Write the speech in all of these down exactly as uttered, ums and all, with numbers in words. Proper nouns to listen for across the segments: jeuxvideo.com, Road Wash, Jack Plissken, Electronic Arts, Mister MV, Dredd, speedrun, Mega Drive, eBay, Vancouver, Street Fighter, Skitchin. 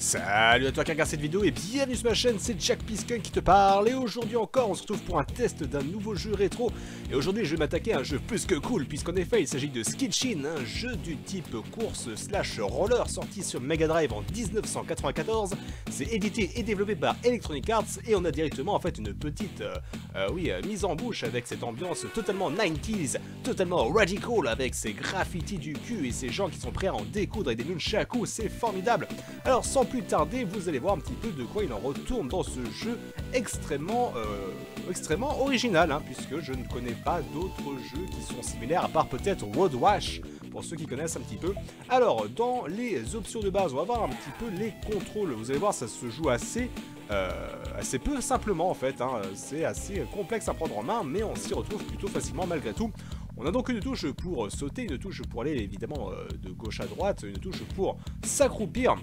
Salut à toi qui regarde cette vidéo et bienvenue sur ma chaîne, c'est Jack Plissken qui te parle. Et aujourd'hui encore, on se retrouve pour un test d'un nouveau jeu rétro. Et aujourd'hui, je vais m'attaquer à un jeu plus que cool, puisqu'en effet, il s'agit de Skitchin, un jeu du type course slash roller sorti sur Mega Drive en mille neuf cent quatre-vingt-quatorze. C'est édité et développé par Electronic Arts et on a directement en fait une petite euh, euh, oui, euh, mise en bouche avec cette ambiance totalement nineties, totalement radical, avec ces graffitis du cul et ces gens qui sont prêts à en découdre et des nunchakus, c'est formidable. Alors sans plus tarder, vous allez voir un petit peu de quoi il en retourne dans ce jeu extrêmement, euh, extrêmement original, hein, puisque je ne connais pas d'autres jeux qui sont similaires, à part peut-être Road Wash, pour ceux qui connaissent un petit peu. Alors, dans les options de base, on va voir un petit peu les contrôles. Vous allez voir, ça se joue assez, euh, assez peu simplement en fait, hein. C'est assez complexe à prendre en main, mais on s'y retrouve plutôt facilement malgré tout. On a donc une touche pour sauter, une touche pour aller évidemment euh, de gauche à droite, une touche pour s'accroupir.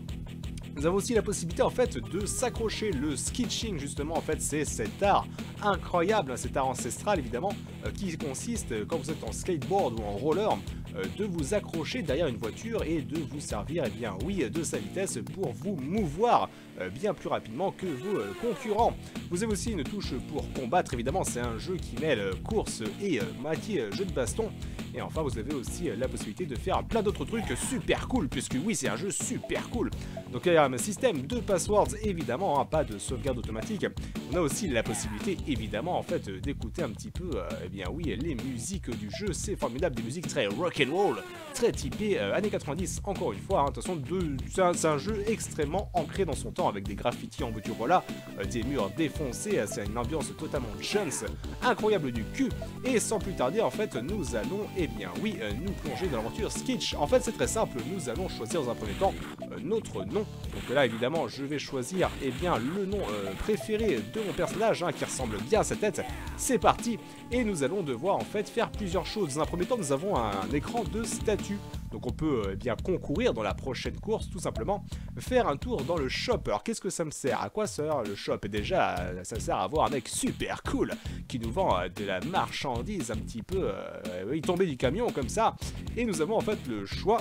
Nous avons aussi la possibilité en fait de s'accrocher. Le skitching justement en fait c'est cet art incroyable, hein, cet art ancestral évidemment euh, qui consiste euh, quand vous êtes en skateboard ou en roller euh, de vous accrocher derrière une voiture et de vous servir eh bien oui de sa vitesse pour vous mouvoir euh, bien plus rapidement que vos euh, concurrents. Vous avez aussi une touche pour combattre évidemment, c'est un jeu qui mêle euh, course et euh, moitié euh, jeu de baston. Et enfin vous avez aussi la possibilité de faire plein d'autres trucs super cool, puisque oui c'est un jeu super cool. Donc il y a un système de passwords évidemment, hein, pas de sauvegarde automatique. On a aussi la possibilité évidemment en fait d'écouter un petit peu euh, eh bien oui les musiques du jeu, c'est formidable, des musiques très rock'n'roll, très typées euh, années quatre-vingt-dix encore une fois, hein. De toute façon c'est un, un jeu extrêmement ancré dans son temps, avec des graffitis en voiture voilà, euh, des murs défoncés, c'est une ambiance totalement chance, incroyable du cul. Et sans plus tarder en fait nous allons évidemment Eh bien oui, euh, nous plonger dans l'aventure Skitch. En fait c'est très simple, nous allons choisir dans un premier temps euh, notre nom. Donc là évidemment je vais choisir eh bien, le nom euh, préféré de mon personnage, hein, qui ressemble bien à sa tête. C'est parti. Et nous allons devoir en fait faire plusieurs choses. Dans un premier temps nous avons un, un écran de statut. Donc on peut eh bien concourir dans la prochaine course, tout simplement faire un tour dans le shop. Alors qu'est-ce que ça me sert, à quoi sert le shop? Et déjà ça sert à avoir un mec super cool qui nous vend euh, de la marchandise un petit peu euh, il tombait du camion comme ça. Et nous avons en fait le choix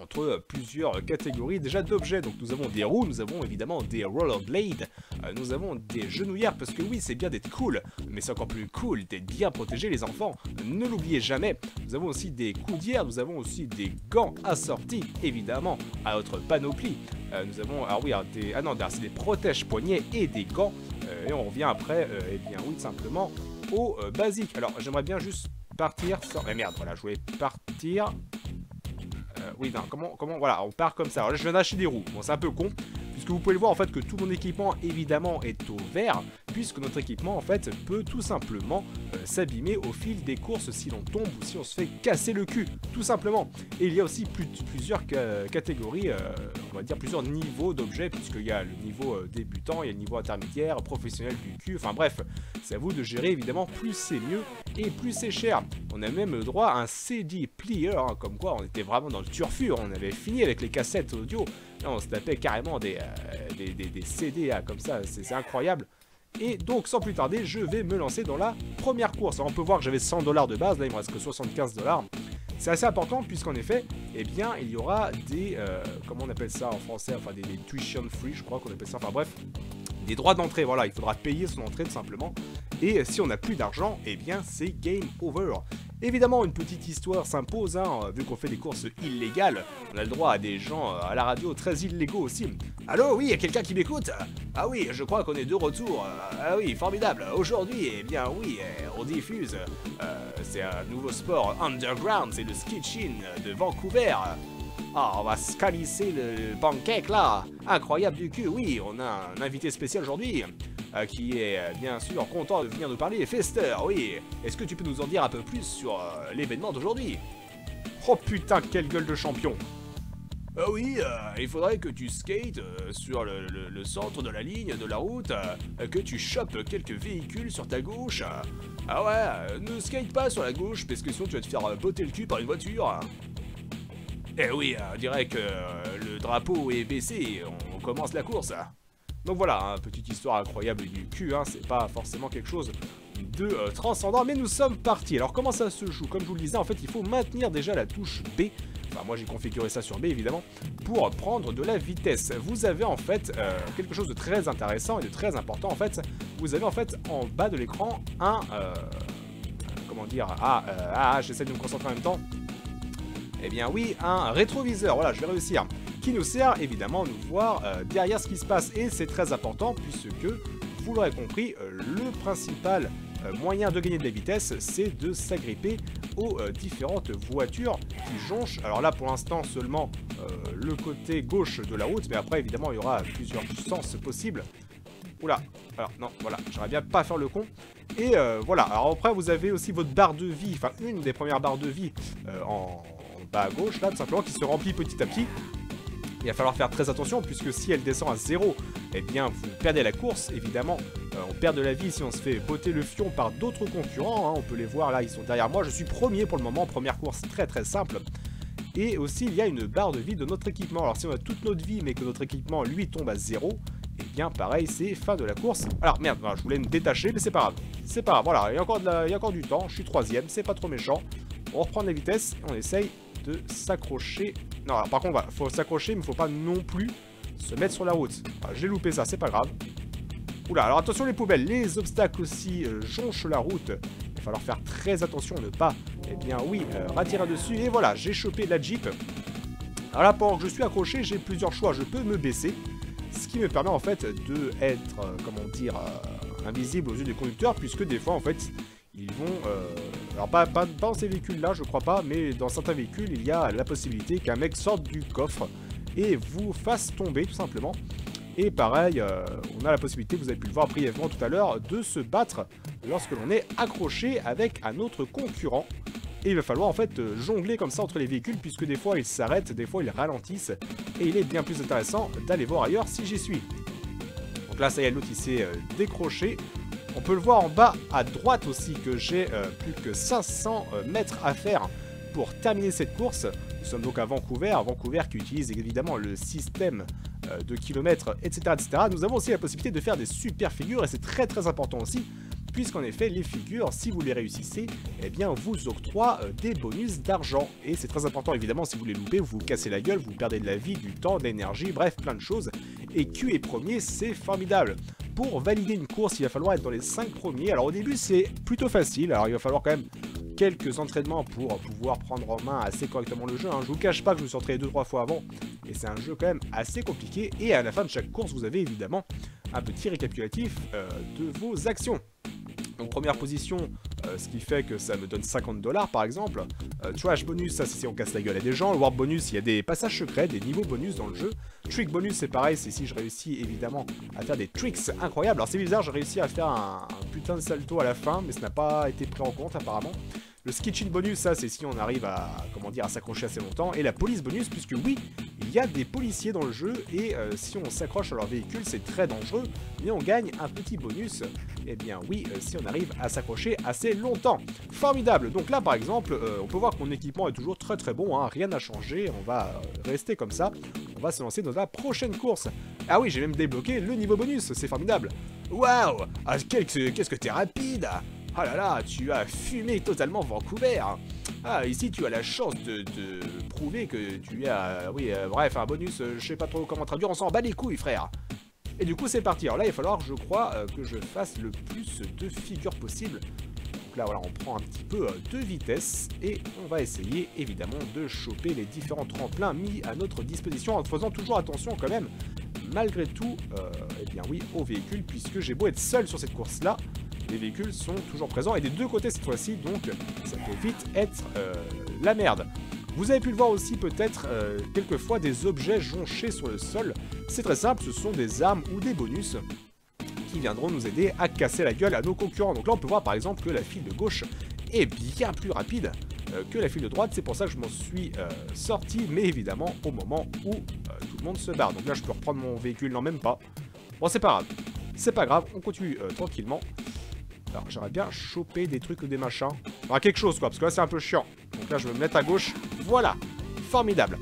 entre plusieurs catégories déjà d'objets. Donc nous avons des roues, nous avons évidemment des rollerblades, euh, nous avons des genouillères, parce que oui c'est bien d'être cool, mais c'est encore plus cool d'être bien protégé les enfants, ne l'oubliez jamais. Nous avons aussi des coudières, nous avons aussi des gants assortis évidemment à notre panoplie. Euh, nous avons, ah oui, des, ah non, c'est des protège-poignets et des gants, euh, et on revient après, euh, et bien oui simplement au euh, basique. Alors j'aimerais bien juste partir sans... Mais merde, voilà, je voulais partir... Euh, oui, non, comment, comment... Voilà, on part comme ça. Alors là, je viens d'acheter des roues. Bon, c'est un peu con, puisque vous pouvez le voir, en fait, que tout mon équipement, évidemment, est au vert, puisque notre équipement, en fait, peut tout simplement euh, s'abîmer au fil des courses si l'on tombe ou si on se fait casser le cul, tout simplement. Et il y a aussi plus, plusieurs euh, catégories, euh, on va dire plusieurs niveaux d'objets, puisqu'il y a le niveau euh, débutant, il y a le niveau intermédiaire, professionnel du cul, enfin bref, c'est à vous de gérer, évidemment, plus c'est mieux et plus c'est cher. On a même le droit à un C D player, hein, comme quoi on était vraiment dans le turfu, on avait fini avec les cassettes audio, là on se tapait carrément des, euh, des, des, des C D, hein, comme ça, c'est incroyable. Et donc sans plus tarder, je vais me lancer dans la première course. Alors on peut voir que j'avais cent dollars de base, là il me reste que soixante-quinze dollars. C'est assez important puisqu'en effet, eh bien il y aura des, euh, comment on appelle ça en français, enfin des, des tuition free je crois qu'on appelle ça, enfin bref, des droits d'entrée, voilà, il faudra payer son entrée tout simplement. Et si on n'a plus d'argent, eh bien c'est game over. Évidemment, une petite histoire s'impose, hein, vu qu'on fait des courses illégales, on a le droit à des gens à la radio très illégaux aussi. Allô, oui, il y a quelqu'un qui m'écoute? Ah oui, je crois qu'on est de retour. Ah oui, formidable. Aujourd'hui, eh bien oui, on diffuse. Euh, c'est un nouveau sport underground, c'est le skitchin de Vancouver. Ah, on va se calisser le pancake là. Incroyable du cul, oui, on a un invité spécial aujourd'hui. Euh, qui est euh, bien sûr content de venir nous parler. Fester, oui. Est-ce que tu peux nous en dire un peu plus sur euh, l'événement d'aujourd'hui? Oh putain, quelle gueule de champion! Ah euh, oui, euh, il faudrait que tu skates euh, sur le, le, le centre de la ligne de la route, euh, que tu chopes quelques véhicules sur ta gauche. Euh. Ah ouais, euh, ne skate pas sur la gauche, parce que sinon tu vas te faire euh, botter le cul par une voiture. Hein. Eh oui, on euh, dirait que euh, le drapeau est baissé, on commence la course. Hein. Donc voilà, hein, petite histoire incroyable du cul, hein, c'est pas forcément quelque chose de euh, transcendant, mais nous sommes partis. Alors comment ça se joue? Comme je vous le disais, en fait il faut maintenir déjà la touche B, enfin bah moi j'ai configuré ça sur B évidemment, pour prendre de la vitesse. Vous avez en fait euh, quelque chose de très intéressant et de très important en fait. Vous avez en fait en bas de l'écran un... Euh, comment dire Ah, euh, ah j'essaie de me concentrer en même temps. Eh bien oui, un rétroviseur, voilà, je vais réussir. Qui nous sert évidemment de nous voir euh, derrière ce qui se passe. Et c'est très important puisque, vous l'aurez compris, euh, le principal euh, moyen de gagner de la vitesse, c'est de s'agripper aux euh, différentes voitures qui jonchent. Alors là, pour l'instant, seulement euh, le côté gauche de la route, mais après, évidemment, il y aura plusieurs sens possibles. Oula, alors non, voilà, j'aimerais bien pas faire le con. Et euh, voilà, alors après, vous avez aussi votre barre de vie, enfin, une des premières barres de vie euh, en... Bah à gauche là tout simplement qui se remplit petit à petit. Il va falloir faire très attention puisque si elle descend à zéro, eh bien vous perdez la course évidemment. Euh, on perd de la vie si on se fait botter le fion par d'autres concurrents, hein. On peut les voir là, ils sont derrière moi, je suis premier pour le moment, première course très très simple. Et aussi il y a une barre de vie de notre équipement. Alors si on a toute notre vie mais que notre équipement lui tombe à zéro, eh bien pareil c'est fin de la course. Alors merde, je voulais me détacher mais c'est pas grave. C'est pas grave, voilà, il y a encore de la... il y a encore du temps, je suis troisième, c'est pas trop méchant. On reprend la vitesse et on essaye de s'accrocher. Non, alors par contre, voilà, faut s'accrocher, mais faut pas non plus se mettre sur la route. Enfin, j'ai loupé ça, c'est pas grave. Oula, alors attention les poubelles, les obstacles aussi euh, jonchent la route. Il va falloir faire très attention, ne pas, eh bien oui, euh, rattirer dessus. Et voilà, j'ai chopé la Jeep. Alors là, pendant que je suis accroché, j'ai plusieurs choix. Je peux me baisser, ce qui me permet en fait de être, euh, comment dire, euh, invisible aux yeux des conducteurs, puisque des fois en fait, ils vont... Euh, Alors pas, pas dans ces véhicules là je crois pas, mais dans certains véhicules il y a la possibilité qu'un mec sorte du coffre et vous fasse tomber tout simplement. Et pareil, euh, on a la possibilité, vous avez pu le voir brièvement tout à l'heure, de se battre lorsque l'on est accroché avec un autre concurrent. Et il va falloir en fait jongler comme ça entre les véhicules puisque des fois ils s'arrêtent, des fois ils ralentissent. Et il est bien plus intéressant d'aller voir ailleurs si j'y suis. Donc là ça y est, l'autre il s'est euh, décroché. On peut le voir en bas à droite aussi que j'ai euh, plus que cinq cents euh, mètres à faire pour terminer cette course. Nous sommes donc à Vancouver, Vancouver qui utilise évidemment le système euh, de kilomètres, et cetera, et cetera. Nous avons aussi la possibilité de faire des super figures et c'est très très important aussi, puisqu'en effet les figures, si vous les réussissez, eh bien vous octroient euh, des bonus d'argent. Et c'est très important évidemment, si vous les loupez, vous vous cassez la gueule, vous perdez de la vie, du temps, de l'énergie, bref plein de choses. Et Q est premier, c'est formidable. Pour valider une course, il va falloir être dans les cinq premiers. Alors au début, c'est plutôt facile. Alors il va falloir quand même quelques entraînements pour pouvoir prendre en main assez correctement le jeu, hein. Je vous cache pas que je me suis entraîné deux trois fois avant. Et c'est un jeu quand même assez compliqué. Et à la fin de chaque course, vous avez évidemment un petit récapitulatif euh, de vos actions. Donc première position, euh, ce qui fait que ça me donne cinquante dollars par exemple. Euh, trash bonus, ça c'est si on casse la gueule à des gens. Le warp bonus, il y a des passages secrets, des niveaux bonus dans le jeu. Trick bonus, c'est pareil, c'est si je réussis évidemment à faire des tricks incroyables. Alors c'est bizarre, j'ai réussi à faire un, un putain de salto à la fin, mais ça n'a pas été pris en compte apparemment. Le Skitchin bonus, ça c'est si on arrive à, comment dire, à s'accrocher assez longtemps. Et la police bonus, puisque oui, il y a des policiers dans le jeu et euh, si on s'accroche à leur véhicule, c'est très dangereux, mais on gagne un petit bonus. Eh bien oui, euh, si on arrive à s'accrocher assez longtemps. Formidable. Donc là par exemple, euh, on peut voir que mon équipement est toujours très très bon, hein. Rien n'a changé, on va euh, rester comme ça. On va se lancer dans la prochaine course. Ah oui, j'ai même débloqué le niveau bonus, c'est formidable. Waouh, ah, qu'est-ce que t'es rapide! Ah là là, tu as fumé totalement Vancouver. Ah, ici tu as la chance de, de prouver que tu as... Oui, euh, bref, un bonus, euh, je sais pas trop comment traduire, on s'en bat les couilles, frère. Et du coup, c'est parti. Alors là, il va falloir, je crois, euh, que je fasse le plus de figures possible. Donc là, voilà, on prend un petit peu euh, de vitesse et on va essayer, évidemment, de choper les différents tremplins mis à notre disposition en faisant toujours attention quand même, malgré tout, euh, eh bien oui, au véhicule, puisque j'ai beau être seul sur cette course-là, les véhicules sont toujours présents et des deux côtés cette fois-ci, donc ça peut vite être euh, la merde. Vous avez pu le voir aussi peut-être euh, quelquefois des objets jonchés sur le sol. C'est très simple, ce sont des armes ou des bonus qui viendront nous aider à casser la gueule à nos concurrents. Donc là on peut voir par exemple que la file de gauche est bien plus rapide euh, que la file de droite. C'est pour ça que je m'en suis euh, sorti, mais évidemment au moment où euh, tout le monde se barre. Donc là je peux reprendre mon véhicule, non même pas. Bon c'est pas grave, c'est pas grave, on continue euh, tranquillement. Alors j'aimerais bien choper des trucs ou des machins. Enfin quelque chose quoi, parce que là c'est un peu chiant. Donc là je vais me mettre à gauche, voilà. Formidable.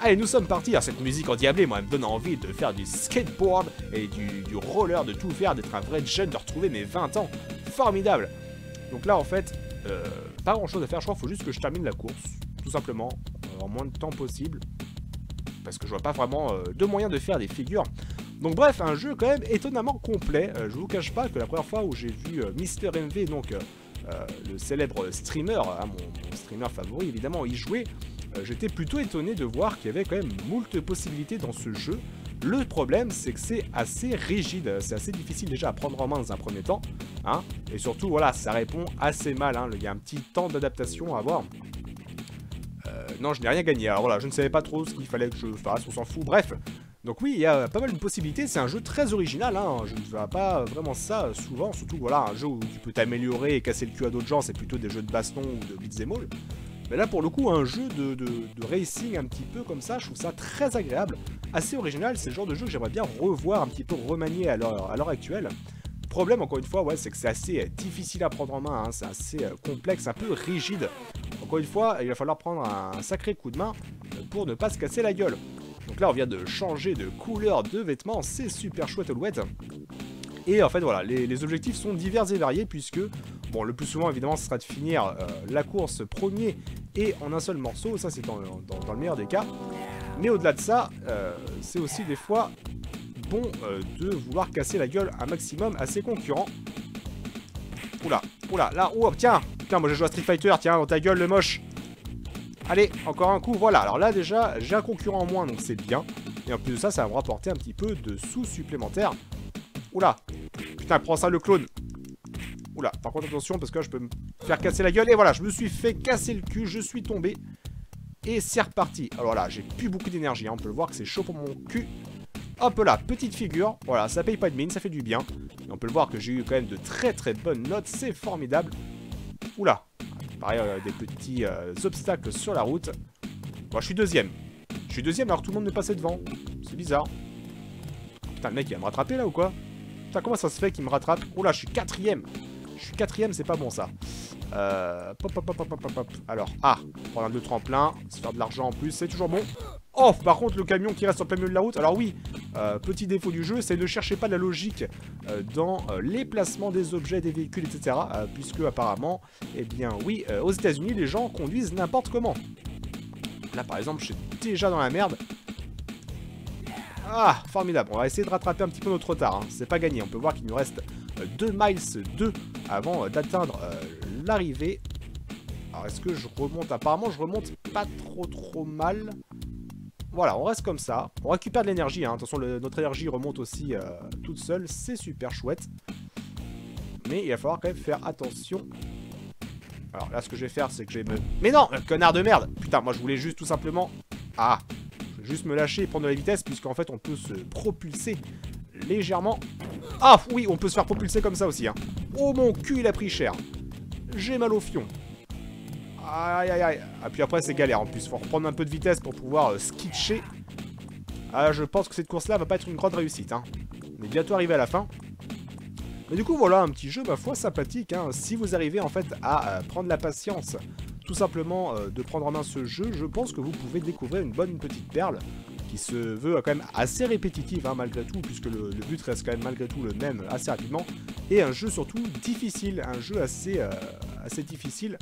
Allez, nous sommes partis. Alors cette musique endiablée, moi elle me donne envie de faire du skateboard et du, du roller, de tout faire, d'être un vrai jeune, de retrouver mes vingt ans. Formidable. Donc là en fait, euh, pas grand chose à faire, je crois qu'il faut juste que je termine la course, tout simplement. en moins de temps possible, parce que je vois pas vraiment euh, de moyen de faire des figures. Donc bref, un jeu quand même étonnamment complet. Euh, je vous cache pas que la première fois où j'ai vu euh, Mister M V, donc euh, euh, le célèbre streamer, hein, mon, mon streamer favori évidemment, y jouer, euh, j'étais plutôt étonné de voir qu'il y avait quand même moult possibilités dans ce jeu. Le problème, c'est que c'est assez rigide, c'est assez difficile déjà à prendre en main dans un premier temps, hein, et surtout, voilà, ça répond assez mal, hein, il y a un petit temps d'adaptation à avoir. Euh, non, je n'ai rien gagné, alors voilà, je ne savais pas trop ce qu'il fallait que je fasse, on s'en fout, bref. Donc oui, il y a pas mal de possibilités, c'est un jeu très original, hein, je ne vois pas vraiment ça souvent, surtout, voilà, un jeu où tu peux t'améliorer et casser le cul à d'autres gens, c'est plutôt des jeux de baston ou de beat'em all. Mais là, pour le coup, un jeu de, de, de racing un petit peu comme ça, je trouve ça très agréable, assez original. C'est le genre de jeu que j'aimerais bien revoir, un petit peu remanier à l'heure à l'heure actuelle. Problème, encore une fois, ouais, c'est que c'est assez difficile à prendre en main, hein, c'est assez complexe, un peu rigide. Encore une fois, il va falloir prendre un sacré coup de main pour ne pas se casser la gueule. Donc là, on vient de changer de couleur de vêtements, c'est super chouette, Alouette. Et en fait, voilà, les, les objectifs sont divers et variés, puisque, bon, le plus souvent, évidemment, ce sera de finir euh, la course premier et en un seul morceau, ça c'est dans, dans, dans le meilleur des cas. Mais au-delà de ça, euh, c'est aussi des fois bon euh, de vouloir casser la gueule un maximum à ses concurrents. Oula, oula, là, oh, tiens, tiens, moi je joue à Street Fighter, tiens, dans ta gueule le moche. Allez, encore un coup, voilà, alors là déjà, j'ai un concurrent en moins, donc c'est bien. Et en plus de ça, ça va me rapporter un petit peu de sous supplémentaires. Oula, putain, prends ça le clone. Oula, par contre attention parce que là, je peux me faire casser la gueule. Et voilà, je me suis fait casser le cul, je suis tombé. Et c'est reparti. Alors là, j'ai plus beaucoup d'énergie, hein. On peut le voir que c'est chaud pour mon cul. Hop là, petite figure. Voilà, ça paye pas de mine, ça fait du bien. Et on peut le voir que j'ai eu quand même de très très bonnes notes, c'est formidable. Oula, pareil, euh, des petits euh, obstacles sur la route. Bon, je suis deuxième. Je suis deuxième alors que tout le monde me passait devant. C'est bizarre. Putain, le mec il va me rattraper là ou quoi? Putain, comment ça se fait qu'il me rattrape? Oh là, je suis quatrième. Je suis quatrième, c'est pas bon ça. Euh, pop, pop, pop, pop, pop, pop. Alors, ah, prendre un deux tremplin, se faire de l'argent en plus, c'est toujours bon. Oh, par contre, le camion qui reste en plein milieu de la route. Alors oui, euh, petit défaut du jeu, c'est ne cherchez pas de la logique euh, dans euh, les placements des objets, des véhicules, et cetera. Euh, puisque apparemment, eh bien oui, euh, aux États-Unis les gens conduisent n'importe comment. Là, par exemple, je suis déjà dans la merde. Ah, formidable. On va essayer de rattraper un petit peu notre retard, hein. C'est pas gagné. On peut voir qu'il nous reste deux miles deux avant d'atteindre euh, l'arrivée. Alors est-ce que je remonte? Apparemment je remonte pas trop trop mal. Voilà, on reste comme ça. On récupère de l'énergie, hein. Attention, le, notre énergie remonte aussi euh, toute seule. C'est super chouette. Mais il va falloir quand même faire attention. Alors là ce que je vais faire c'est que je vais me... Mais non, connard de merde. Putain, moi je voulais juste tout simplement... Ah, je vais juste me lâcher et prendre de la vitesse, puisqu'en fait on peut se propulser légèrement. Ah oui, on peut se faire propulser comme ça aussi, hein. Oh mon cul, il a pris cher. J'ai mal au fion. Aïe aïe aïe. Ah puis après c'est galère en plus, faut reprendre un peu de vitesse pour pouvoir euh, skitcher. Ah, je pense que cette course là va pas être une grande réussite, hein. On est bientôt arrivé à la fin. Mais du coup voilà, un petit jeu ma foi sympathique, hein. Si vous arrivez en fait à euh, prendre la patience tout simplement euh, de prendre en main ce jeu, je pense que vous pouvez découvrir une bonne petite perle qui se veut quand même assez répétitive, hein, malgré tout, puisque le, le but reste quand même malgré tout le même assez rapidement, et un jeu surtout difficile, un jeu assez, euh, assez difficile,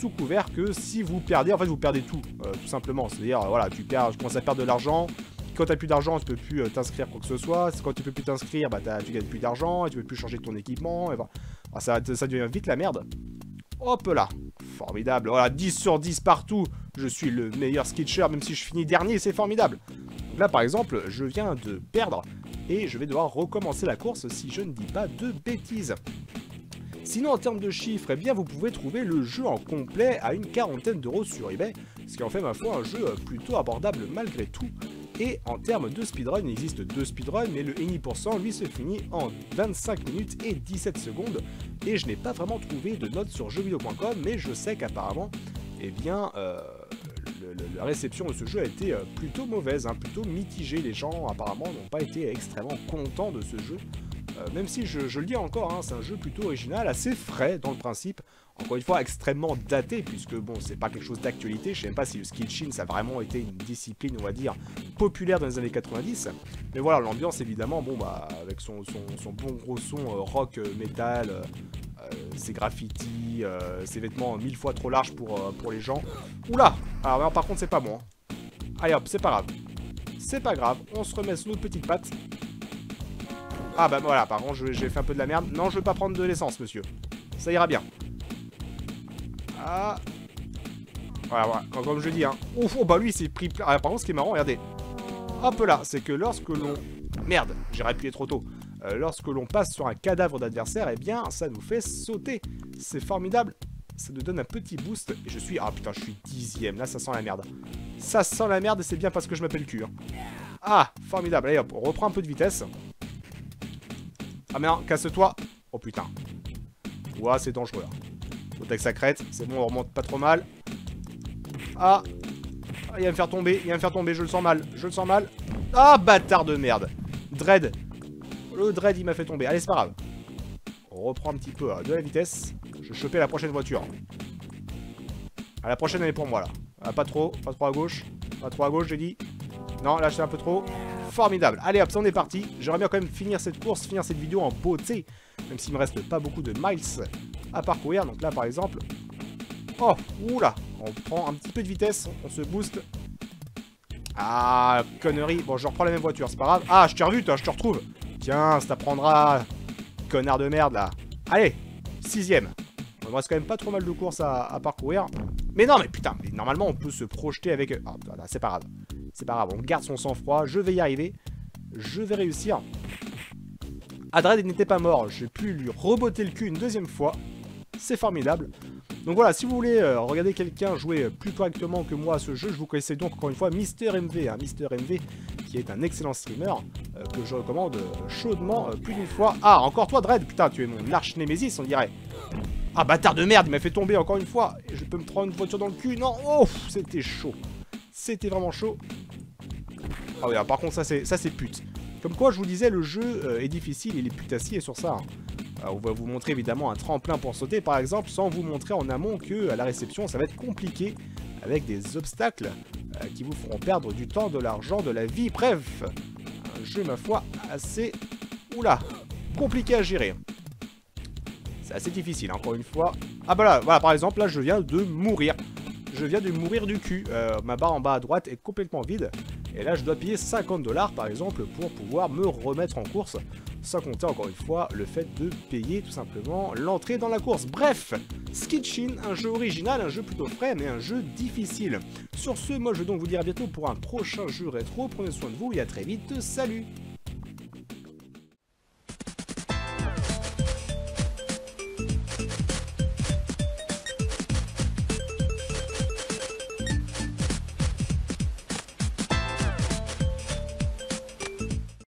sous couvert que si vous perdez, en fait vous perdez tout, euh, tout simplement, c'est-à-dire, euh, voilà, tu perds, tu commences à perdre de l'argent, quand t'as plus d'argent, tu peux plus euh, t'inscrire quoi que ce soit, quand tu peux plus t'inscrire, bah tu gagnes plus d'argent, et tu peux plus changer ton équipement, et voilà, alors, ça, ça devient vite la merde. Hop là, formidable, voilà, dix sur dix partout, je suis le meilleur skitcher, même si je finis dernier, c'est formidable. Donc là par exemple, je viens de perdre, et je vais devoir recommencer la course si je ne dis pas de bêtises. Sinon en termes de chiffres, eh bien vous pouvez trouver le jeu en complet à une quarantaine d'euros sur eBay, ce qui en fait ma foi un jeu plutôt abordable malgré tout. Et en termes de speedrun, il existe deux speedruns, mais le N I pour cent, lui, se finit en vingt-cinq minutes et dix-sept secondes. Et je n'ai pas vraiment trouvé de notes sur jeux vidéo point com, mais je sais qu'apparemment, eh bien, euh, le, le, la réception de ce jeu a été plutôt mauvaise, hein, plutôt mitigée. Les gens, apparemment, n'ont pas été extrêmement contents de ce jeu. Euh, même si, je, je le dis encore, hein, c'est un jeu plutôt original, assez frais dans le principe. Encore une fois, extrêmement daté, puisque bon, c'est pas quelque chose d'actualité. Je sais même pas si le Skitchin, ça a vraiment été une discipline, on va dire, populaire dans les années quatre-vingt-dix. Mais voilà, l'ambiance, évidemment, bon, bah, avec son, son, son bon gros son euh, rock, euh, métal, ses graffitis, euh, ses vêtements mille fois trop larges pour, euh, pour les gens. Oula! Alors là, par contre, c'est pas bon. Hein. Allez hop, c'est pas grave. C'est pas grave, on se remet sous nos petites pattes. Ah bah voilà, par contre, j'ai fait un peu de la merde. Non, je veux pas prendre de l'essence, monsieur. Ça ira bien. Ah... Voilà, voilà, comme je dis, hein. Ouf, oh bah lui, il s'est pris... Ah, par contre, ce qui est marrant, regardez. Hop là, c'est que lorsque l'on... Merde, j'ai appuyé trop tôt. Euh, lorsque l'on passe sur un cadavre d'adversaire, eh bien, ça nous fait sauter. C'est formidable. Ça nous donne un petit boost. Et je suis... Ah putain, je suis dixième. Là, ça sent la merde. Ça sent la merde et c'est bien parce que je m'appelle Q. Hein. Ah, formidable. Allez hop, on reprend un peu de vitesse. Ah mais non, casse-toi. Oh putain. Ouah, c'est dangereux. Faut que ça crête. C'est bon, on remonte pas trop mal. Ah, il va me faire tomber, il va me faire tomber, je le sens mal, je le sens mal. Ah, bâtard de merde. Dredd. Le Dredd, il m'a fait tomber. Allez, c'est pas grave. On reprend un petit peu hein, de la vitesse. Je vais choper la prochaine voiture. Ah, la prochaine, elle est pour moi, là. Ah, pas trop, pas trop à gauche. Pas trop à gauche, j'ai dit. Non, là, c'est un peu trop. Formidable. Allez, hop, ça, on est parti. J'aimerais bien quand même finir cette course, finir cette vidéo en beauté. Même s'il me reste pas beaucoup de miles à parcourir. Donc là, par exemple... Oh, oula. On prend un petit peu de vitesse, on se booste. Ah, connerie. Bon, je reprends la même voiture, c'est pas grave. Ah, je t'ai revu, toi, je te retrouve. Tiens, ça t'apprendra, connard de merde, là. Allez, sixième. Il me reste quand même pas trop mal de courses à, à parcourir. Mais non, mais putain, mais normalement, on peut se projeter avec... Ah, c'est pas grave. C'est pas grave, on garde son sang-froid. Je vais y arriver. Je vais réussir. Ah, Dredd, il n'était pas mort. J'ai pu lui rebotter le cul une deuxième fois. C'est formidable. Donc voilà, si vous voulez euh, regarder quelqu'un jouer plus correctement que moi à ce jeu, je vous connaissais donc encore une fois Mister M V, hein, Mister M V qui est un excellent streamer euh, que je recommande euh, chaudement euh, plus d'une fois. Ah, encore toi Dredd, putain, tu es mon arch-némésis, on dirait. Ah, bâtard de merde, il m'a fait tomber encore une fois. Et je peux me prendre une voiture dans le cul, non. Oh, c'était chaud. C'était vraiment chaud. Ah oui, alors, par contre, ça c'est pute. Comme quoi, je vous disais, le jeu euh, est difficile, il est putassier sur ça. Hein. Alors, on va vous montrer évidemment un tremplin pour sauter par exemple, sans vous montrer en amont que à la réception ça va être compliqué avec des obstacles euh, qui vous feront perdre du temps, de l'argent, de la vie, bref. Un jeu ma foi assez... Oula, compliqué à gérer. C'est assez difficile hein, encore une fois. Ah bah là, voilà, par exemple là je viens de mourir. Je viens de mourir du cul. Euh, ma barre en bas à droite est complètement vide. Et là je dois payer cinquante dollars par exemple pour pouvoir me remettre en course. Sans compter encore une fois le fait de payer tout simplement l'entrée dans la course. Bref, Skitchin, un jeu original, un jeu plutôt frais mais un jeu difficile. Sur ce, moi je vais donc vous dire à bientôt pour un prochain jeu rétro. Prenez soin de vous et à très vite, salut!